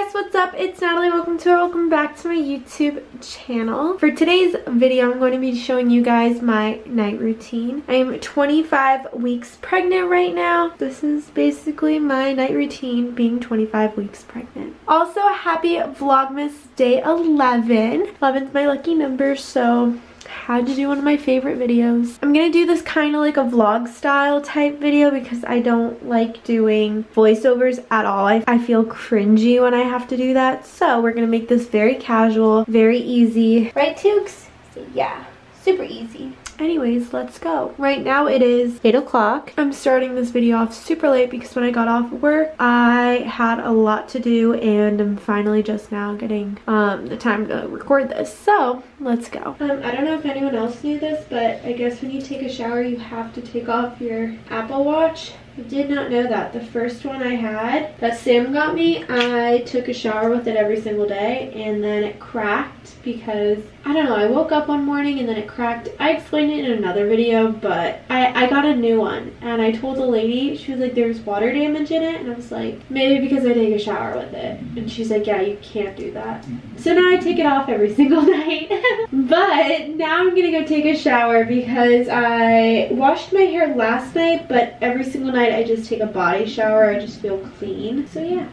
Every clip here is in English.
guys, what's up? It's Natalie. Welcome back to my YouTube channel. For today's video, I'm going to be showing you guys my night routine. I am 25 weeks pregnant right now. This is basically my night routine, being 25 weeks pregnant. Also, happy Vlogmas day 11. 11's my lucky number, so had to do one of my favorite videos. I'm gonna do this kind of like a vlog style type video because I don't like doing voiceovers at all. I feel cringy when I have to do that. So we're gonna make this very casual, very easy. Right, Tux? Yeah, super easy. Anyways, let's go. Right now it is 8 o'clock. I'm starting this video off super late because when I got off work, I had a lot to do and I'm finally just now getting the time to record this. So, let's go. I don't know if anyone else knew this, but I guess when you take a shower, you have to take off your Apple Watch. I did not know that. The first one I had that Sam got me, I took a shower with it every single day and then it cracked because, I don't know, I woke up one morning and then it cracked. I explained it in another video, but I got a new one and I told the lady, she was like, there's water damage in it, and I was like, maybe because I take a shower with it. And she's like, yeah, you can't do that. So now I take it off every single night. But now I'm gonna go take a shower because I washed my hair last night, but every single night I just take a body shower. I just feel clean. So yeah.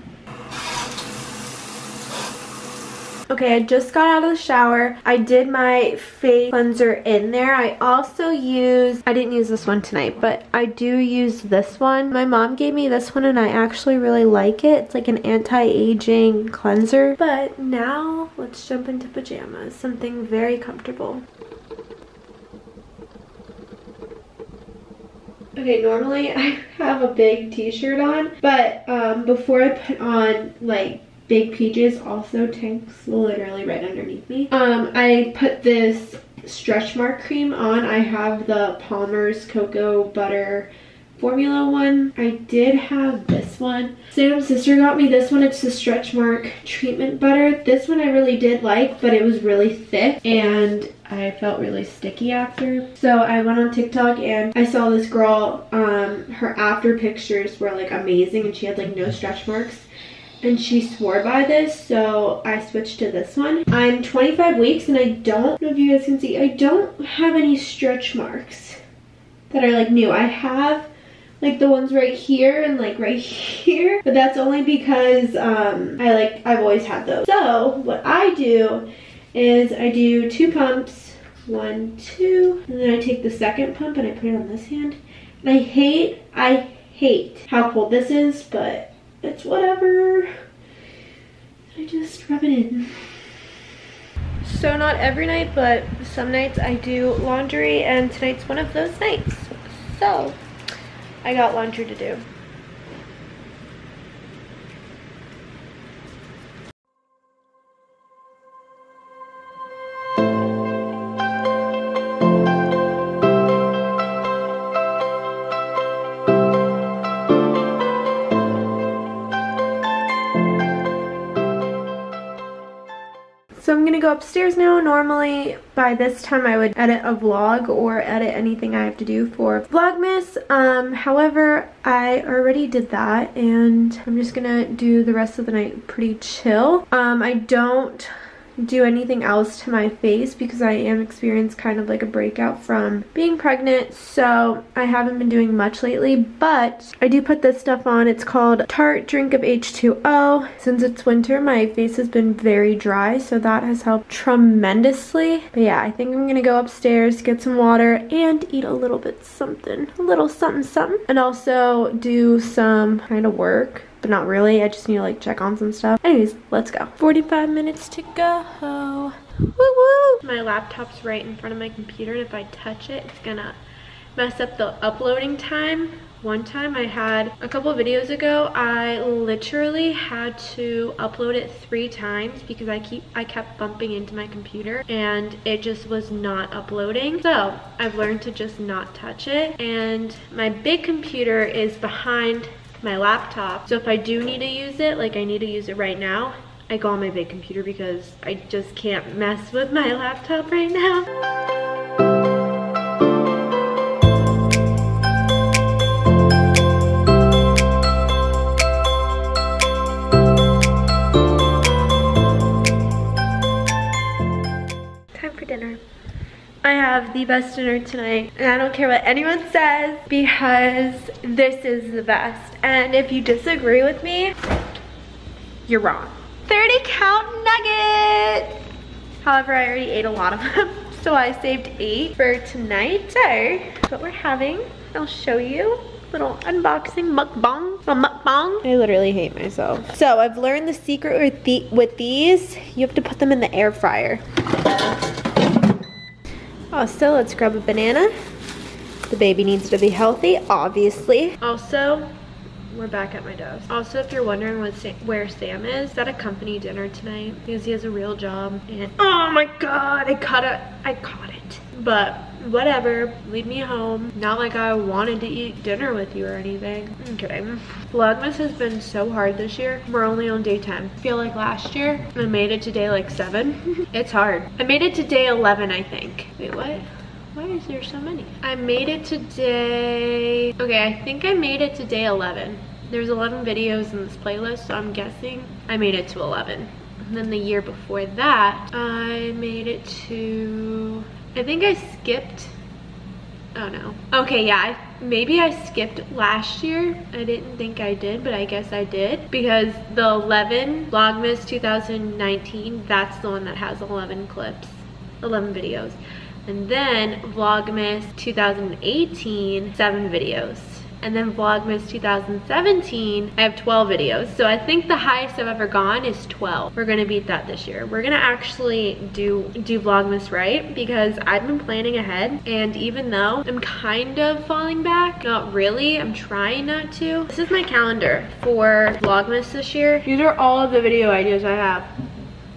Okay, I just got out of the shower. I did my face cleanser in there. I also used, I didn't use this one tonight, but I do use this one. My mom gave me this one and I actually really like it. It's like an anti-aging cleanser. But now let's jump into pajamas, something very comfortable. Okay, normally I have a big t-shirt on, but before I put on like Big Peaches, also Tanks literally right underneath me, I put this stretch mark cream on. I have the Palmer's cocoa butter formula one. I did have this one. Sam's sister got me this one. It's the stretch mark treatment butter. This one I really did like, but it was really thick and I felt really sticky after. So I went on TikTok and I saw this girl, her after pictures were like amazing and she had like no stretch marks. And she swore by this, so I switched to this one. I'm 25 weeks and I don't know if you guys can see, I don't have any stretch marks that are like new. I have like the ones right here and like right here, but that's only because I've always had those. So what I do is I do 2 pumps, 1, 2, and then I take the second pump and I put it on this hand. And I hate how cold this is, but it's whatever. I just rub it in. So not every night, but some nights I do laundry, and tonight's one of those nights. So I got laundry to do. So I'm gonna go upstairs now. Normally by this time I would edit a vlog or edit anything I have to do for Vlogmas. However, I already did that and I'm just gonna do the rest of the night pretty chill. I don't do anything else to my face because I am experiencing kind of like a breakout from being pregnant, so I haven't been doing much lately, but I do put this stuff on. It's called Tarte Drink of H2O. Since it's winter, my face has been very dry, so that has helped tremendously. But yeah, I think I'm gonna go upstairs, get some water, and eat a little bit something, a little something something, and also do some kind of work. But not really, I just need to like check on some stuff. Anyways, let's go. 45 minutes to go. Woo woo! My laptop's right in front of my computer, and if I touch it, it's gonna mess up the uploading time. One time I had, a couple videos ago, I literally had to upload it 3 times because I kept bumping into my computer and it just was not uploading. So I've learned to just not touch it. And my big computer is behind my laptop, so if I do need to use it, like I need to use it right now, I go on my big computer because I just can't mess with my laptop right now. dinner. I have the best dinner tonight, and I don't care what anyone says because this is the best. And if you disagree with me, you're wrong. 30 count nuggets! However, I already ate a lot of them, so I saved 8 for tonight. So, that's what we're having. I'll show you. Little unboxing mukbang. A mukbang. I literally hate myself. So, I've learned the secret with these. You have to put them in the air fryer. Also, let's grab a banana. The baby needs to be healthy, obviously. Also, we're back at my desk. Also, if you're wondering where Sam is, at a company dinner tonight because he has a real job. And oh my god, I caught it. But whatever, leave me home. Not like I wanted to eat dinner with you or anything. I'm kidding. Vlogmas has been so hard this year. We're only on day 10. I feel like last year I made it to day like 7. It's hard. I made it to day 11, I think. Wait, what? Why is there so many? I made it to day... Okay, I think I made it to day 11. There's 11 videos in this playlist, so I'm guessing I made it to 11. And then the year before that, I made it to... I think I skipped... Oh no. Okay, yeah, maybe I skipped last year. I didn't think I did, but I guess I did. Because the 11, Vlogmas 2019, that's the one that has 11 clips. 11 videos. And then Vlogmas 2018, 7 videos. And then Vlogmas 2017, I have 12 videos. So I think the highest I've ever gone is 12. We're gonna beat that this year. We're gonna actually do Vlogmas right because I've been planning ahead, and even though I'm kind of falling back, not really, I'm trying not to. This is my calendar for Vlogmas this year. These are all of the video ideas I have.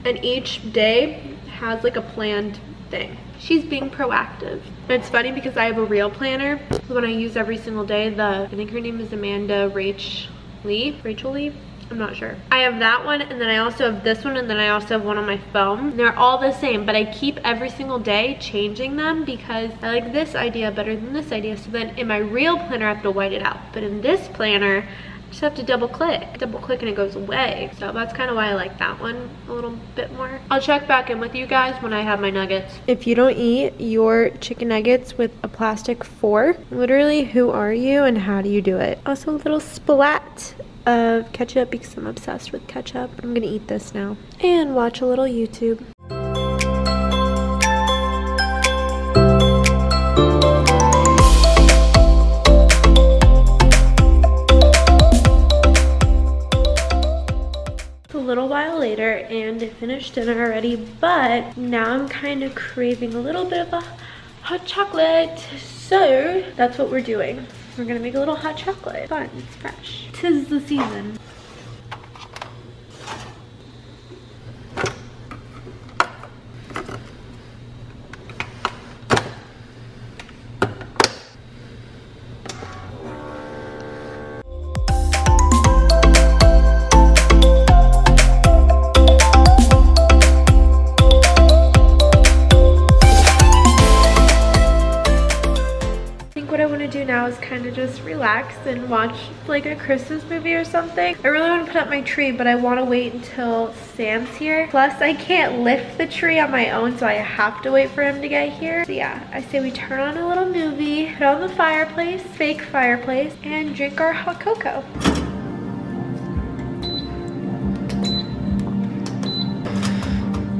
And each day has like a planned thing. She's being proactive. It's funny because I have a real planner, the one I use every single day. I think her name is Amanda Rachel Lee. I'm not sure. I have that one, and then I also have this one, and then I also have one on my phone. They're all the same, but I keep every single day changing them because I like this idea better than this idea. So then in my real planner, I have to white it out. But in this planner, I just have to double click and it goes away. So that's kind of why I like that one a little bit more. I'll check back in with you guys when I have my nuggets. If you don't eat your chicken nuggets with a plastic fork, literally, who are you and how do you do it? Also, a little splat of ketchup because I'm obsessed with ketchup. I'm gonna eat this now and watch a little YouTube. And I finished dinner already, but now I'm kind of craving a little bit of a hot chocolate, so that's what we're doing. We're gonna make a little hot chocolate. Fun, it's fresh. 'Tis the season. Now is kind of just relax and watch like a Christmas movie or something. I really want to put up my tree, but I want to wait until Sam's here. Plus, I can't lift the tree on my own, so I have to wait for him to get here. So yeah, I say we turn on a little movie, put on the fireplace, fake fireplace, and drink our hot cocoa.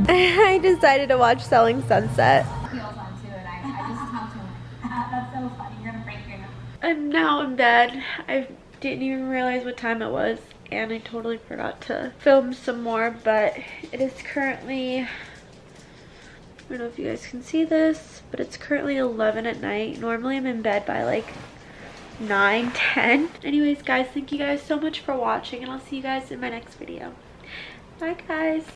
I decided to watch Selling Sunset. I'm now in bed. I didn't even realize what time it was, and I totally forgot to film some more, but it is currently, I don't know if you guys can see this, but it's currently 11 at night. Normally I'm in bed by like 9, 10. Anyways guys, thank you guys so much for watching, and I'll see you guys in my next video. Bye guys.